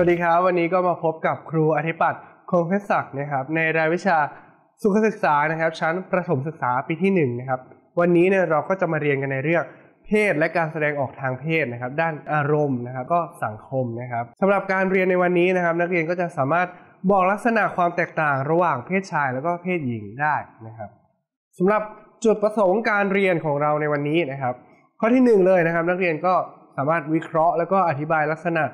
วัสดีครับวันนี้ก็มาพบกับครูอธิปัตย์ คงเพชรศักดิ์นะครับในรายวิชาสุขศึกษานะครับชั้นประถมศึกษาปีที่1นะครับวันนี้เนี่ยเราก็จะมาเรียนกันในเรื่องเพศและการแสดงออกทางเพศนะครับด้านอารมณ์นะครับก็สังคมนะครับสำหรับการเรียนในวันนี้นะครับนักเรียนก็จะสามารถบอกลักษณะความแตกต่างระหว่างเพศชายแล้วก็เพศหญิงได้นะครับสำหรับจุดประสงค์การเรียนของเราในวันนี้นะครับข้อที่1เลยนะครับนักเรียนก็สามารถวิเคราะห์แล้วก็อธิบายลักษณะ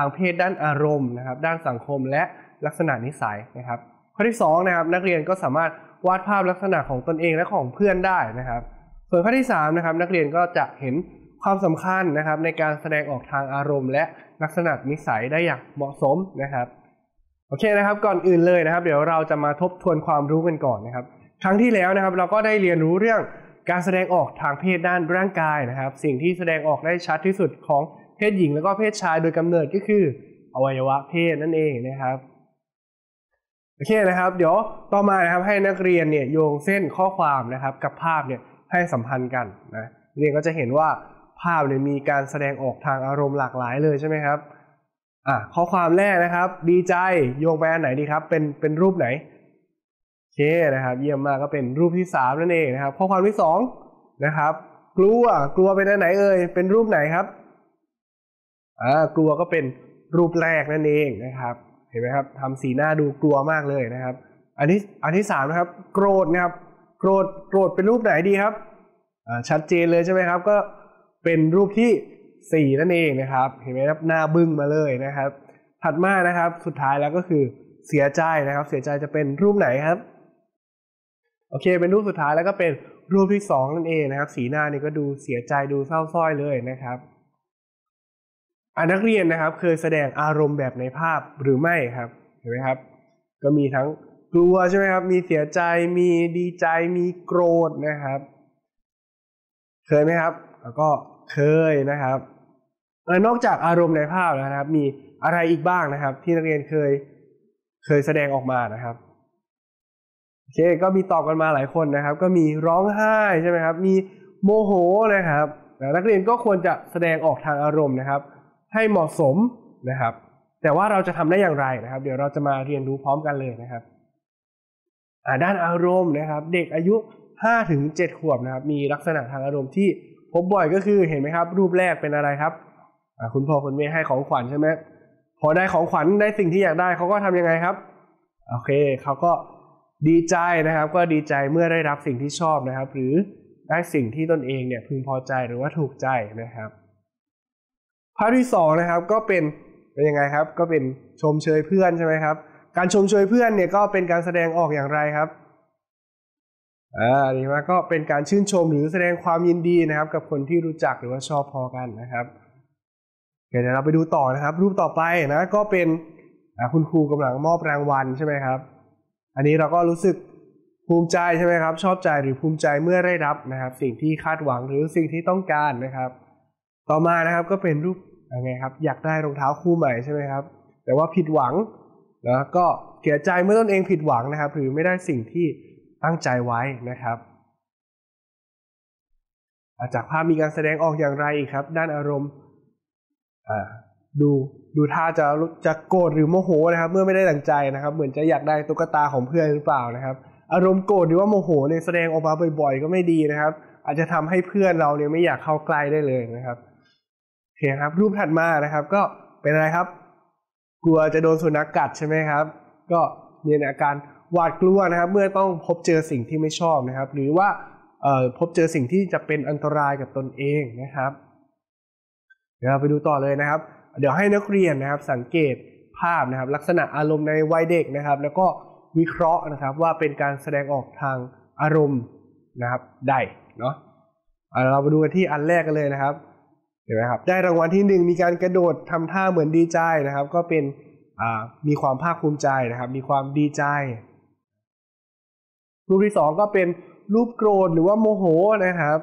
ทางเพศด้านอารมณ์นะครับด้านสังคมและลักษณะนิสัยนะครับข้อที่2นะครับนักเรียนก็สามารถวาดภาพลักษณะของตนเองและของเพื่อนได้นะครับส่วนข้อที่3นะครับนักเรียนก็จะเห็นความสำคัญนะครับในการแสดงออกทางอารมณ์และลักษณะนิสัยได้อย่างเหมาะสมนะครับโอเคนะครับก่อนอื่นเลยนะครับเดี๋ยวเราจะมาทบทวนความรู้กันก่อนนะครับครั้งที่แล้วนะครับเราก็ได้เรียนรู้เรื่องการแสดงออกทางเพศด้านร่างกายนะครับสิ่งที่แสดงออกได้ชัดที่สุดของเพศหญิงแล้วก็เพศชายโดยกำเนิดก็คืออวัยวะเพศนั่นเองนะครับโอเคนะครับเดี๋ยวต่อมานะครับให้นักเรียนเนี่ยโยงเส้นข้อความนะครับกับภาพเนี่ยให้สัมพันธ์กันนะเรียนก็จะเห็นว่าภาพเนี่ยมีการแสดงออกทางอารมณ์หลากหลายเลยใช่ไหมครับข้อความแรกนะครับดีใจโยงไปอันไหนดีครับเป็นรูปไหนโอเคนะครับเยี่ยมมากก็เป็นรูปที่3นั่นเองนะครับข้อความที่2นะครับกลัวเป็นอันไหนเอ่ยเป็นรูปไหนครับกลัวก็เป็นรูปแรกนั่นเองนะครับเห็นไหมครับทำสีหน้าดูกลัวมากเลยนะครับอันที่3นะครับโกรธนะครับโกรธเป็นรูปไหนดีครับชัดเจนเลยใช่ไหมครับก็เป็นรูปที่4นั่นเองนะครับเห็นไหมครับหน้าบึ้งมาเลยนะครับถัดมานะครับสุดท้ายแล้วก็คือเสียใจนะครับเสียใจจะเป็นรูปไหนครับโอเคเป็นรูปสุดท้ายแล้วก็เป็นรูปที่2นั่นเองนะครับสีหน้านี่ก็ดูเสียใจดูเศร้าสร้อยเลยนะครับนักเรียนนะครับเคยแสดงอารมณ์แบบในภาพหรือไม่ครับเห็นไหมครับก็มีทั้งกลัวใช่ไหมครับมีเสียใจมีดีใจมีโกรธนะครับเคยไหมครับแล้วก็เคยนะครับนอกจากอารมณ์ในภาพแล้วนะครับมีอะไรอีกบ้างนะครับที่นักเรียนเคยแสดงออกมานะครับโอเคก็มีตอบกันมาหลายคนนะครับก็มีร้องไห้ใช่ไหมครับมีโมโหนะครับนักเรียนก็ควรจะแสดงออกทางอารมณ์นะครับให้เหมาะสมนะครับแต่ว่าเราจะทำได้อย่างไรนะครับเดี๋ยวเราจะมาเรียนรู้พร้อมกันเลยนะครับด้านอารมณ์นะครับเด็กอายุ 5-7 ขวบนะครับมีลักษณะทางอารมณ์ที่พบบ่อยก็คือเห็นไหมครับรูปแรกเป็นอะไรครับคุณพ่อคุณแม่ให้ของขวัญใช่ไหมพอได้ของขวัญได้สิ่งที่อยากได้เขาก็ทำยังไงครับโอเคเขาก็ดีใจนะครับก็ดีใจเมื่อได้รับสิ่งที่ชอบนะครับหรือได้สิ่งที่ตนเองเนี่ยพึงพอใจหรือว่าถูกใจนะครับภาพที่2นะครับก็เป็นยังไงครับก็เป็นชมเชยเพื่อนใช่ไหมครับการชมเชยเพื่อนเนี่ยก็เป็นการแสดงออกอย่างไรครับดีมากก็เป็นการชื่นชมหรือแสดงความยินดีนะครับกับคนที่รู้จักหรือว่าชอบพอกันนะครับเดี๋ยวเราไปดูต่อนะครับรูปต่อไปนะก็เป็นคุณครูกำลังมอบรางวัลใช่ไหมครับอันนี้เราก็รู้สึกภูมิใจใช่ไหมครับชอบใจหรือภูมิใจเมื่อได้รับนะครับสิ่งที่คาดหวังหรือสิ่งที่ต้องการนะครับต่อมานะครับก็เป็นรูปไงครับอยากได้รองเท้าคู่ใหม่ใช่ไหมครับแต่ว่าผิดหวังนะก็เสียใจเมื่อตนเองผิดหวังนะครับหรือไม่ได้สิ่งที่ตั้งใจไว้นะครับจากภาพมีการแสดงออกอย่างไรอีกครับด้านอารมณ์ดูท่าจะโกรธหรือโมโหนะครับเมื่อไม่ได้ดังใจนะครับเหมือนจะอยากได้ตุ๊กตาของเพื่อนหรือเปล่านะครับอารมณ์โกรธหรือว่าโมโหเนี่ยแสดงออกมาบ่อยๆก็ไม่ดีนะครับอาจจะทำให้เพื่อนเราเนี่ยไม่อยากเข้าใกล้ได้เลยนะครับโอเคครับรูปถัดมานะครับก็เป็นอะไรครับกลัวจะโดนสุนัขกัดใช่ไหมครับก็มีอาการหวาดกลัวนะครับเมื่อต้องพบเจอสิ่งที่ไม่ชอบนะครับหรือว่าพบเจอสิ่งที่จะเป็นอันตรายกับตนเองนะครับเดี๋ยวเราไปดูต่อเลยนะครับเดี๋ยวให้นักเรียนนะครับสังเกตภาพนะครับลักษณะอารมณ์ในวัยเด็กนะครับแล้วก็วิเคราะห์นะครับว่าเป็นการแสดงออกทางอารมณ์นะครับใดเนาะเราไปดูกันที่อันแรกกันเลยนะครับเห็นไหมครับได้รางวัลที่1มีการกระโดดทำท่าเหมือนดีใจนะครับก็เป็นมีความภาคภูมิใจนะครับมีความดีใจรูปที่2ก็เป็นรูปโกรธหรือว่าโมโหนะครับ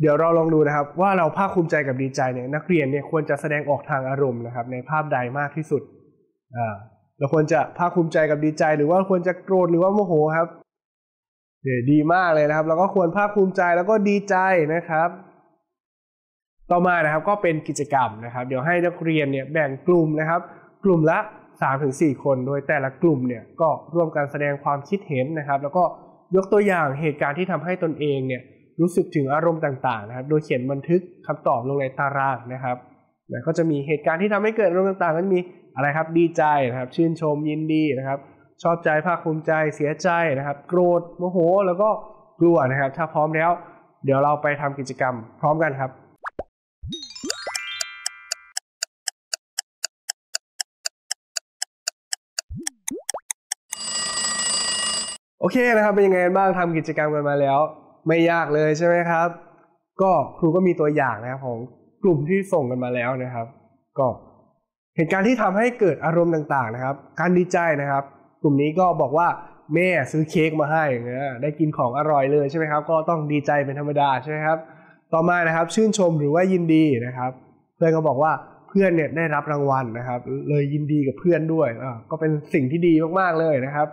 เดี๋ยวเราลองดูนะครับว่าเราภาคภูมิใจกับดีใจเนี่ยนักเรียนเนี่ยควรจะแสดงออกทางอารมณ์นะครับในภาพใดมากที่สุดเราควรจะภาคภูมิใจกับดีใจหรือว่าควรจะโกรธหรือว่าโมโหครับดีมากเลยนะครับเราก็ควรภาคภูมิใจแล้วก็ดีใจนะครับ ต่อมานะครับก็เป็นกิจกรรมนะครับเดี๋ยวให้นักเรียนเนี่ยแบ่งกลุ่มนะครับกลุ่มละ 3-4 คนโดยแต่ละกลุ่มเนี่ยก็ร่วมกันแสดงความคิดเห็นนะครับแล้วก็ยกตัวอย่างเหตุการณ์ที่ทำให้ตนเองเนี่ยรู้สึกถึงอารมณ์ต่างๆนะครับโดยเขียนบันทึกคำตอบลงในตารางนะครับแล้วก็จะมีเหตุการณ์ที่ทำให้เกิดอารมณ์ต่างๆนั้นมีอะไรครับดีใจนะครับชื่นชมยินดีนะครับชอบใจภาคภูมิใจเสียใจนะครับโกรธโมโหแล้วก็กลัวนะครับถ้าพร้อมแล้วเดี๋ยวเราไปทำกิจกรรมพร้อมกันครับโอเคนะครับเป็นยังไงบ้างทำกิจกรรมกันมาแล้วไม่ยากเลยใช่ไหมครับก็ครูก็มีตัวอย่างนะครับของกลุ่มที่ส่งกันมาแล้วนะครับก็เหตุการณ์ที่ทำให้เกิดอารมณ์ต่างๆนะครับการดีใจนะครับกลุ่มนี้ก็บอกว่าแม่ซื้อเค้กมาให้นะได้กินของอร่อยเลยใช่ไหมครับก็ต้องดีใจเป็นธรรมดาใช่ไหมครับต่อมานะครับชื่นชมหรือว่ายินดีนะครับเพื่อนก็บอกว่าเพื่อนเนี่ยได้รับรางวัลนะครับเลยยินดีกับเพื่อนด้วยก็เป็นสิ่งที่ดีมากๆเลยนะครับ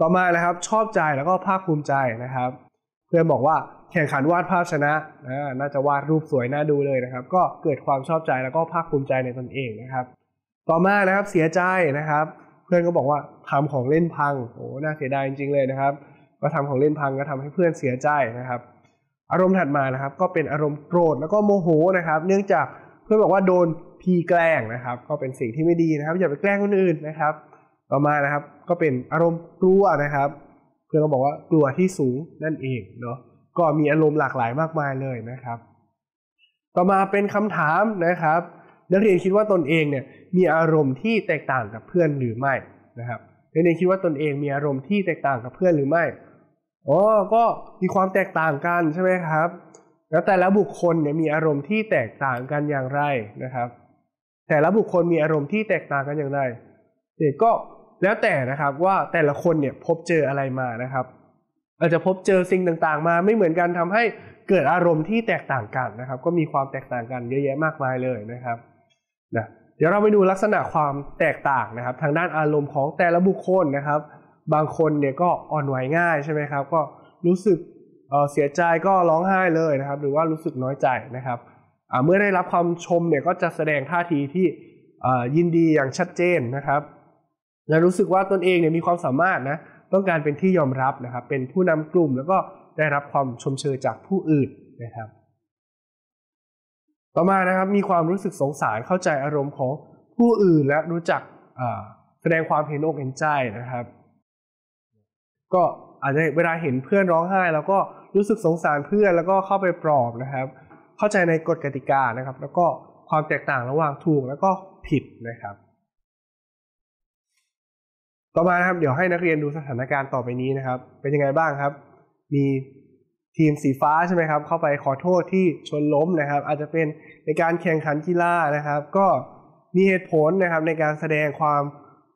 ต่อมานะครับชอบใจแล้วก็ภาคภูมิใจนะครับเพื่อนบอกว่าแข่งขันวาดภาพชนะน่าจะวาดรูปสวยน่าดูเลยนะครับก็เกิดความชอบใจแล้วก็ภาคภูมิใจในตนเองนะครับต่อมานะครับเสียใจนะครับเพื่อนก็บอกว่าทำของเล่นพังโอ้น่าเสียดายจริงๆเลยนะครับก็ทำของเล่นพังก็ทำให้เพื่อนเสียใจนะครับอารมณ์ถัดมานะครับก็เป็นอารมณ์โกรธแล้วก็โมโหนะครับเนื่องจากเพื่อนบอกว่าโดนพี่แกล้งนะครับก็เป็นสิ่งที่ไม่ดีนะครับอย่าไปแกล้งคนอื่นนะครับต่อมานะครับก็เป็นอารมณ์กลัวนะครับเพื่อนก็บอกว่ากลัวที่สูงนั่นเองเนาะก็มีอารมณ์หลากหลายมากมายเลยนะครับต่อมาเป็นคำถามนะครับนักเรียนคิดว่าตนเองเนี่ยมีอารมณ์ที่แตกต่างกับเพื่อนหรือไม่นะครับนักเรียนคิดว่าตนเองมีอารมณ์ที่แตกต่างกับเพื่อนหรือไม่อ๋อก็มีความแตกต่างกันใช่ไหมครับแล้วแต่ละบุคคลเนี่ยมีอารมณ์ที่แตกต่างกันอย่างไรนะครับแต่ละบุคคลมีอารมณ์ที่แตกต่างกันอย่างไรเด็กก็แล้วแต่นะครับว่าแต่ละคนเนี่ยพบเจออะไรมานะครับอาจจะพบเจอสิ่งต่างๆมาไม่เหมือนกันทำให้เกิดอารมณ์ที่แตกต่างกันนะครับก็มีความแตกต่างกันเยอะแยะมากมายเลยนะครับนะเดี๋ยวเราไปดูลักษณะความแตกต่างนะครับทางด้านอารมณ์ของแต่ละบุคคลนะครับบางคนเนี่ยก็อ่อนไหวง่ายใช่ไหมครับก็รู้สึกเสียใจก็ร้องไห้เลยนะครับหรือว่ารู้สึกน้อยใจนะครับเมื่อได้รับความชมเนี่ยก็จะแสดงท่าทีที่ยินดีอย่างชัดเจนนะครับและรู้สึกว่าตนเองเนี่ยมีความสามารถนะต้องการเป็นที่ยอมรับนะครับเป็นผู้นำกลุ่มแล้วก็ได้รับความชมเชยจากผู้อื่นนะครับต่อมานะครับมีความรู้สึกสงสารเข้าใจอารมณ์ของผู้อื่นและรู้จักแสดงความเห็นอกเห็นใจนะครับก็อาจจะเวลาเห็นเพื่อนร้องไห้แล้วก็รู้สึกสงสารเพื่อนแล้วก็เข้าไปปลอบนะครับเข้าใจในกฎกติกานะครับแล้วก็ความแตกต่างระหว่างถูกแล้วก็ผิดนะครับต่อมานะครับเดี๋ยวให้นักเรียนดูสถานการณ์ต่อไปนี้นะครับเป็นยังไงบ้างครับมีทีมสีฟ้าใช่ไหมครับเข้าไปขอโทษที่ชนล้มนะครับอาจจะเป็นในการแข่งขันกีฬานะครับก็มีเหตุผลนะครับในการแสดงความ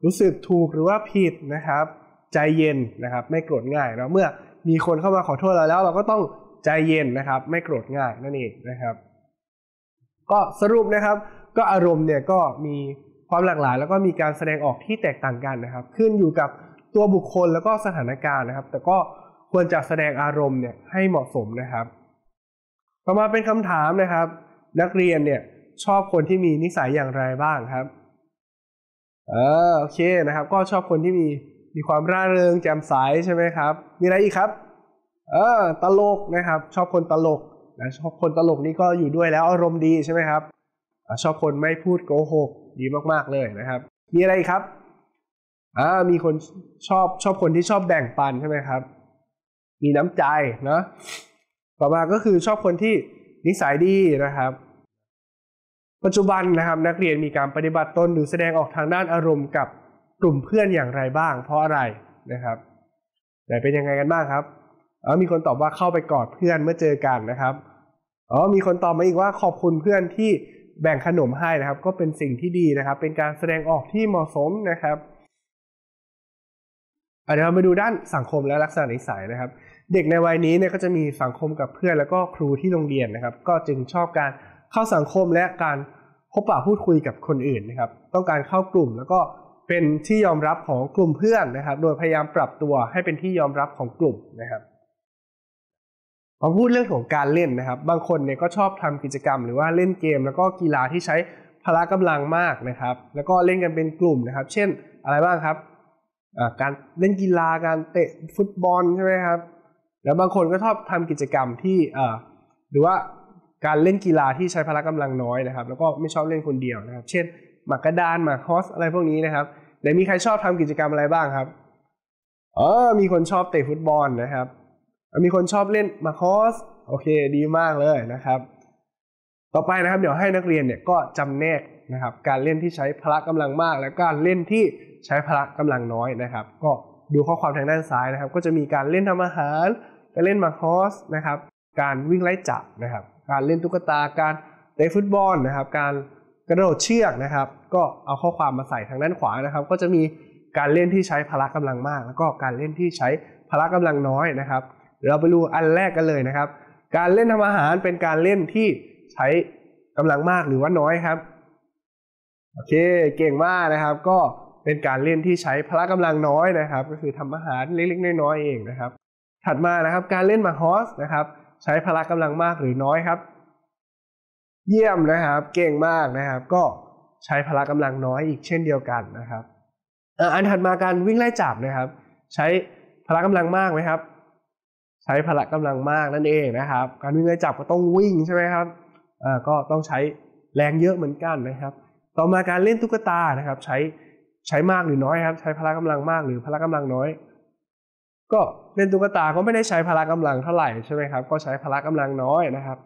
รู้สึกถูกหรือว่าผิดนะครับใจเย็นนะครับไม่โกรธง่ายนะเมื่อมีคนเข้ามาขอโทษเราแล้วเราก็ต้องใจเย็นนะครับไม่โกรธง่ายนั่นเองนะครับก็สรุปนะครับก็อารมณ์เนี่ยก็มีความหลากหลายแล้วก็มีการแสดงออกที่แตกต่างกันนะครับขึ้นอยู่กับตัวบุคคลแล้วก็สถานการณ์นะครับแต่ก็ควรจะแสดงอารมณ์เนี่ยให้เหมาะสมนะครับต่อมาเป็นคำถามนะครับนักเรียนเนี่ยชอบคนที่มีนิสัยอย่างไรบ้างครับโอเคนะครับก็ชอบคนที่มีความร่าเริงแจ่มใสใช่ไหมครับมีอะไรอีกครับตลกนะครับชอบคนตลกนะชอบคนตลกนี่ก็อยู่ด้วยแล้วอารมณ์ดีใช่ไหมครับชอบคนไม่พูดโกหกดีมากๆเลยนะครับมีอะไรครับมีคนชอบคนที่ชอบแบ่งปันใช่ไหมครับมีน้ำใจนะต่อมาก็คือชอบคนที่นิสัยดีนะครับปัจจุบันนะครับนักเรียนมีการปฏิบัติตนหรือแสดงออกทางด้านอารมณ์กับกลุ่มเพื่อนอย่างไรบ้างเพราะอะไรนะครับแต่เป็นยังไงกันบ้างครับมีคนตอบว่าเข้าไปกอดเพื่อนเมื่อเจอกันนะครับมีคนตอบมาอีกว่าขอบคุณเพื่อนที่แบ่งขนมให้นะครับก็เป็นสิ่งที่ดีนะครับเป็นการแสดงออกที่เหมาะสมนะครับเดี๋ยวเราไปดูด้านสังคมและลักษณะนิสัยนะครับเด็กในวัยนี้เนี่ยก็จะมีสังคมกับเพื่อนแล้วก็ครูที่โรงเรียนนะครับก็จึงชอบการเข้าสังคมและการพบปะพูดคุยกับคนอื่นนะครับต้องการเข้ากลุ่มแล้วก็เป็นที่ยอมรับของกลุ่มเพื่อนนะครับโดยพยายามปรับตัวให้เป็นที่ยอมรับของกลุ่มนะครับ มาพูดเรื่องของการเล่นนะครับบางคนเนี่ยก็ชอบทำกิจกรรมหรือว่าเล่นเกมแล้วก็กีฬาที่ใช้พละกำลังมากนะครับแล้วก็เล่นกันเป็นกลุ่มนะครับเช่นอะไรบ้างครับการเล่นกีฬาการเตะฟุตบอลใช่ไหมครับแล้วบางคนก็ชอบทำกิจกรรมที่หรือว่าการเล่นกีฬาที่ใช้พละกำลังน้อยนะครับแล้วก็ไม่ชอบเล่นคนเดียวนะครับเช่นหมากกระดานหมากฮอสอะไรพวกนี้นะครับไหนมีใครชอบทำกิจกรรมอะไรบ้างครับมีคนชอบเตะฟุตบอลนะครับมีคนชอบเล่นมาคอสโอเคดีมากเลยนะครับต่อไปนะครับเดี๋ยวให้นักเรียนเนี่ยก็จำแนกนะครับการเล่นที่ใช้พละกำลังมากและการเล่นที่ใช้พละกำลังน้อยนะครับก็ดูข้อความทางด้านซ้ายนะครับก็จะมีการเล่นทำอาหารการเล่นมาคอสนะครับการวิ่งไล่จับนะครับการเล่นตุ๊กตาการเตะฟุตบอลนะครับการกระโดดเชือกนะครับก็เอาข้อความมาใส่ทางด้านขวานะครับก็จะมีการเล่นที่ใช้พละกำลังมากแล้วก็การเล่นที่ใช้พละกำลังน้อยนะครับเราไปดูอันแรกกันเลยนะครับการเล่นทำอาหารเป็นการเล่นที่ใช้กำลังมากหรือว่าน้อยครับโอเคเก่งมากนะครับก็เป็นการเล่นที่ใช้พละกำลังน้อยนะครับก็คือทำอาหารเล็กๆน้อยๆเองนะครับถัดมานะครับการเล่นมาฮอสนะครับใช้พละกำลังมากหรือน้อยครับเยี่ยมนะครับเก่งมากนะครับก็ใช้พละกำลังน้อยอีกเช่นเดียวกันนะครับอันถัดมาการวิ่งไล่จับนะครับใช้พละกำลังมากไหมครับใช้พละกำลังมากนั่นเองนะครับการวิ่งไล่จับก็ต้องวิ่งใช่ไหมครับก็ต้องใช้แรงเยอะเหมือนกันนะครับต่อมาการเล่นตุ๊กตานะครับใช้มากหรือน้อยครับใช้พละกำลังมากหรือพละกำลังน้อยก็เล่นตุ๊กตาก็ไม่ได้ใช้พละกำลังเท่าไหร่ใช่ไหมครับก็ใช้พละกำลังน้อยนะครับ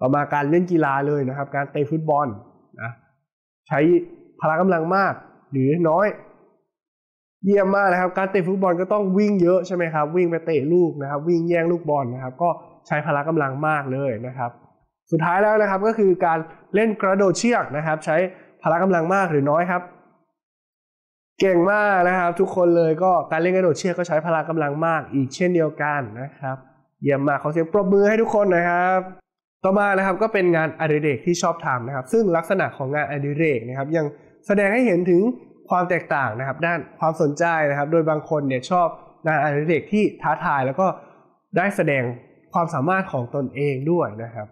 ต่อมาการเล่นกีฬาเลยนะครับการเตะฟุตบอลนะใช้พละกำลังมากหรือน้อยเยี่ยมมากนะครับการเตะฟุตบอลก็ต้องวิ่งเยอะใช่ไหมครับวิ่งไปเตะลูกนะครับวิ่งแย่งลูกบอลนะครับก็ใช้พละกำลังมากเลยนะครับสุดท้ายแล้วนะครับก็คือการเล่นกระโดดเชือกนะครับใช้พละกำลังมากหรือน้อยครับเก่งมากนะครับทุกคนเลยก็การเล่นกระโดดเชือกก็ใช้พละกำลังมากอีกเช่นเดียวกันนะครับเยี่ยมมากขอเสียงปรบมือให้ทุกคนนะครับต่อมานะครับก็เป็นงานอดิเรกที่ชอบทำนะครับซึ่งลักษณะของงานอดิเรกนะครับยังแสดงให้เห็นถึงความแตกต่างนะครับด้านความสนใจนะครับโดยบางคนเนี่ยชอบงานอดิเรกที่ท้าทายแล้วก็ได้แสดงความสามารถของตนเองด้วยนะครับ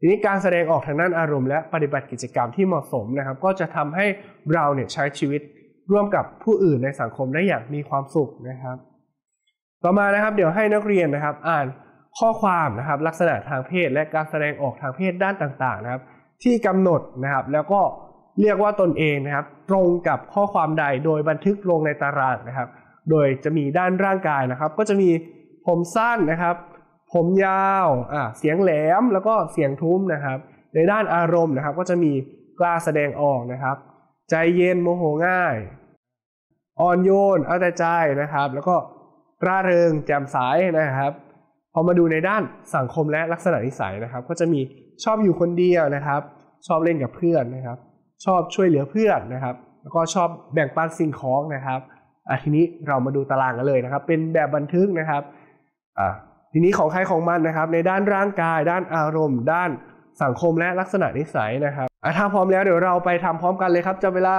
ทีนี้การแสดงออกทางด้านอารมณ์และปฏิบัติกิจกรรมที่เหมาะสมนะครับก็จะทำให้เราเนี่ยใช้ชีวิตร่วมกับผู้อื่นในสังคมได้อย่างมีความสุขนะครับต่อมานะครับเดี๋ยวให้นักเรียนนะครับอ่านข้อความนะครับลักษณะทางเพศและการแสดงออกทางเพศด้านต่างๆนะครับที่กำหนดนะครับแล้วก็เรียกว่าตนเองนะครับตรงกับข้อความใดโดยบันทึกลงในตารางนะครับโดยจะมีด้านร่างกายนะครับก็จะมีผมสั้นนะครับผมยาวเสียงแหลมแล้วก็เสียงทุ้มนะครับในด้านอารมณ์นะครับก็จะมีกล้าแสดงออกนะครับใจเย็นโมโหง่ายอ่อนโยนเอาแต่ใจนะครับแล้วก็ร่าเริงแจ่มใสนะครับพอมาดูในด้านสังคมและลักษณะนิสัยนะครับก็จะมีชอบอยู่คนเดียวนะครับชอบเล่นกับเพื่อนนะครับชอบช่วยเหลือเพื่อนนะครับแล้วก็ชอบแบ่งปันสิ่งของนะครับทีนี้เรามาดูตารางกันเลยนะครับเป็นแบบบันทึกนะครับทีนี้ของใครของมันนะครับในด้านร่างกายด้านอารมณ์ด้านสังคมและลักษณะนิสัยนะครับถ้าพร้อมแล้วเดี๋ยวเราไปทำพร้อมกันเลยครับจับเวลา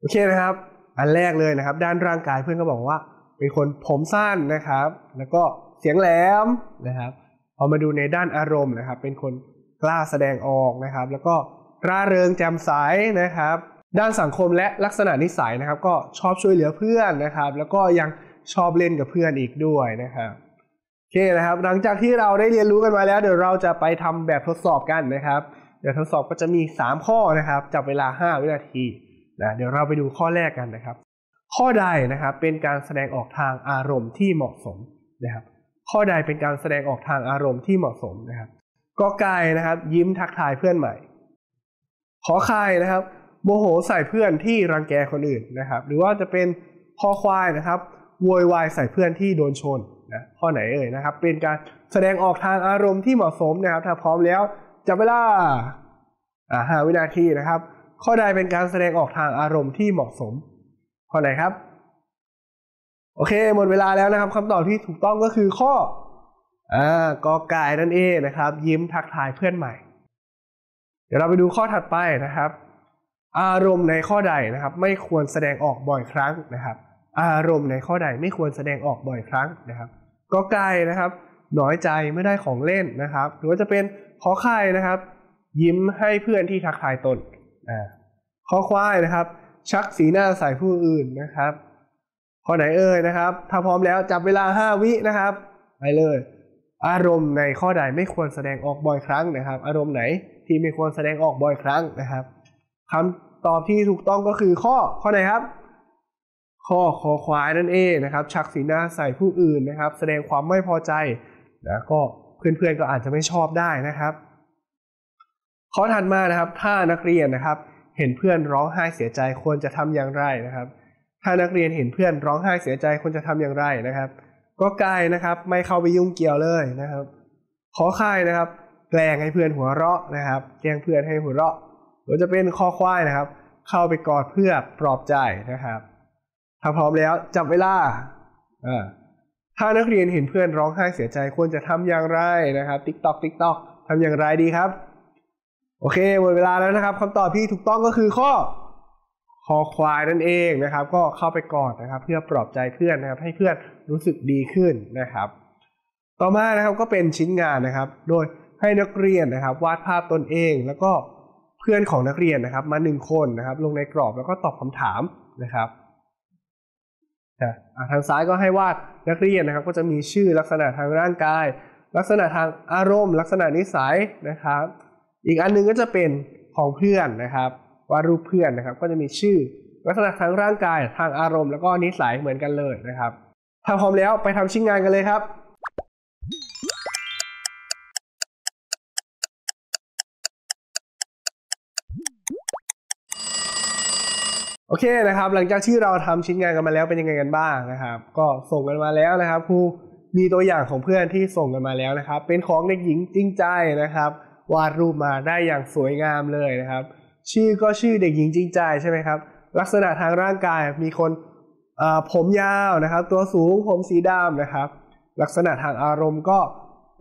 โอเคนะครับอันแรกเลยนะครับด้านร่างกายเพื่อนก็บอกว่าเป็นคนผมสั้นนะครับแล้วก็เสียงแหลมนะครับพอมาดูในด้านอารมณ์นะครับเป็นคนกล้าแสดงออกนะครับแล้วก็ร่าเริงแจ่มใสนะครับด้านสังคมและลักษณะนิสัยนะครับก็ชอบช่วยเหลือเพื่อนนะครับแล้วก็ยังชอบเล่นกับเพื่อนอีกด้วยนะครับโอเคนะครับหลังจากที่เราได้เรียนรู้กันมาแล้วเดี๋ยวเราจะไปทำแบบทดสอบกันนะครับแบบทดสอบก็จะมี3ข้อนะครับจับเวลา5วินาทีนะเดี๋ยวเราไปดูข้อแรกกันนะครับข้อใดนะครับเป็นการแสดงออกทางอารมณ์ที่เหมาะสมนะครับข้อใดเป็นการแสดงออกทางอารมณ์ที่เหมาะสมนะครับกอไก่นะครับยิ้มทักทายเพื่อนใหม่ขอไข่นะครับโมโหใส่เพื่อนที่รังแกคนอื่นนะครับหรือว่าจะเป็นคอควายนะครับโวยวายใส่เพื่อนที่โดนชนนะข้อไหนเอ่ยนะครับเป็นการแสดงออกทางอารมณ์ที่เหมาะสมนะครับถ้าพร้อมแล้วจับเวลา5 วินาทีนะครับข้อใดเป็นการแสดงออกทางอารมณ์ที่เหมาะสมข้อไหนครับโอเคหมดเวลาแล้วนะครับคำตอบที่ถูกต้องก็คือข้อกอไก่นั่นเองนะครับยิ้มทักทายเพื่อนใหม่ เดี๋ยวเราไปดูข้อถัดไปนะครับอารมณ์ในข้อใดนะครับไม่ควรแสดงออกบ่อยครั้งนะครับอารมณ์ในข้อใดไม่ควรแสดงออกบ่อยครั้งนะครับกอไก่นะครับน้อยใจไม่ได้ของเล่นนะครับหรือว่าจะเป็นขอไข่นะครับยิ้มให้เพื่อนที่ทักทายตนขอควายนะครับชักสีหน้าใส่ผู้อื่นนะครับข้อไหนเอ่ยนะครับถ้าพร้อมแล้วจับเวลา5 วินะครับไปเลยอารมณ์ในข้อใดไม่ควรแสดงออกบ่อยครั้งนะครับอารมณ์ไหนที่ไม่ควรแสดงออกบ่อยครั้งนะครับคำตอบที่ถูกต้องก็คือข้อไหนครับข้อคอควายนั่นเองนะครับชักสีหน้าใส่ผู้อื่นนะครับแสดงความไม่พอใจนะก็เพื่อนๆก็อาจจะไม่ชอบได้นะครับข้อถัดมานะครับถ้านักเรียนนะครับเห็นเพื่อนร้องไห้เสียใจควรจะทำอย่างไรนะครับถ้านักเรียนเห็นเพื่อนร้องไห้เสียใจควรจะทำอย่างไรนะครับก็กายนะครับไม่เข้าไปยุ่งเกี่ยวเลยนะครับขอไข่นะครับแกล้งให้เพื่อนหัวเราะนะครับแกล้งเพื่อนให้หัวเราะหรือจะเป็นคอควายนะครับเข้าไปกอดเพื่อปลอบใจนะครับถ้าพร้อมแล้วจับเวลาถ้านักเรียนเห็นเพื่อนร้องไห้เสียใจควรจะทำอย่างไรนะครับติ๊กต๊อกทำอย่างไรดีครับโอเคหมดเวลาแล้วนะครับคำตอบที่ถูกต้องก็คือข้อคอควายนั่นเองนะครับก็เข้าไปกอดนะครับเพื่อปลอบใจเพื่อนนะครับให้เพื่อนรู้สึกดีขึ้นนะครับต่อมานะครับก็เป็นชิ้นงานนะครับโดยให้นักเรียนนะครับวาดภาพตนเองแล้วก็เพื่อนของนักเรียนนะครับมา1 คนนะครับลงในกรอบแล้วก็ตอบคำถามนะครับทางซ้ายก็ให้วาดนักเรียนนะครับก็จะมีชื่อลักษณะทางร่างกายลักษณะทางอารมณ์ลักษณะนิสัยนะครับอีกอันนึงก็จะเป็นของเพื่อนนะครับวาดรูปเพื่อนนะครับก็จะมีชื่อลักษณะทางร่างกายทางอารมณ์แล้วก็นิสัยเหมือนกันเลยนะครับถ้าพร้อมแล้วไปทำชิ้นงานกันเลยครับโอเคนะครับหลังจากที่เราทำชิ้นงานกันมาแล้วเป็นยังไงกันบ้างนะครับก็ส่งกันมาแล้วนะครับครูมีตัวอย่างของเพื่อนที่ส่งกันมาแล้วนะครับเป็นของเด็กหญิงจริงใจนะครับวาดรูปมาได้อย่างสวยงามเลยนะครับชื่อก็ชื่อเด็กหญิงจริงใจใช่ไหมครับลักษณะทางร่างกายมีคนผมยาวนะครับตัวสูงผมสีดำนะครับลักษณะทางอารมณ์ก็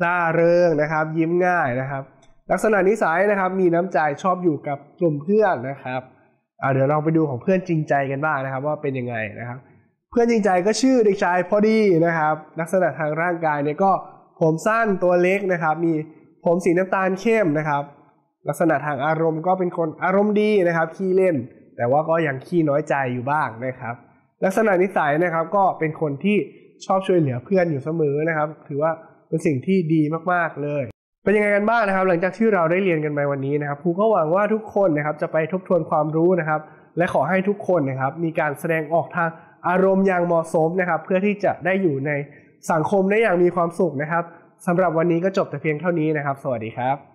ร่าเริงนะครับยิ้มง่ายนะครับลักษณะนิสัยนะครับมีน้ำใจชอบอยู่กับกลุ่มเพื่อนนะครับเดี๋ยวเราไปดูของเพื่อนจริงใจกันบ้างนะครับว่าเป็นยังไงนะครับเพื่อนจริงใจก็ชื่อเด็กชายพอดีนะครับลักษณะทางร่างกายเนี่ยก็ผมสั้นตัวเล็กนะครับมีผมสีน้ำตาลเข้มนะครับลักษณะทางอารมณ์ก็เป็นคนอารมณ์ดีนะครับขี้เล่นแต่ว่าก็ยังขี้น้อยใจอยู่บ้างนะครับลักษณะนิสัยนะครับก็เป็นคนที่ชอบช่วยเหลือเพื่อนอยู่เสมอนะครับถือว่าเป็นสิ่งที่ดีมากๆเลยเป็นยังไงกันบ้างนะครับหลังจากที่เราได้เรียนกันไปวันนี้นะครับครูก็หวังว่าทุกคนนะครับจะไปทบทวนความรู้นะครับและขอให้ทุกคนนะครับมีการแสดงออกทางอารมณ์อย่างเหมาะสมนะครับเพื่อที่จะได้อยู่ในสังคมได้อย่างมีความสุขนะครับสำหรับวันนี้ก็จบแต่เพียงเท่านี้นะครับสวัสดีครับ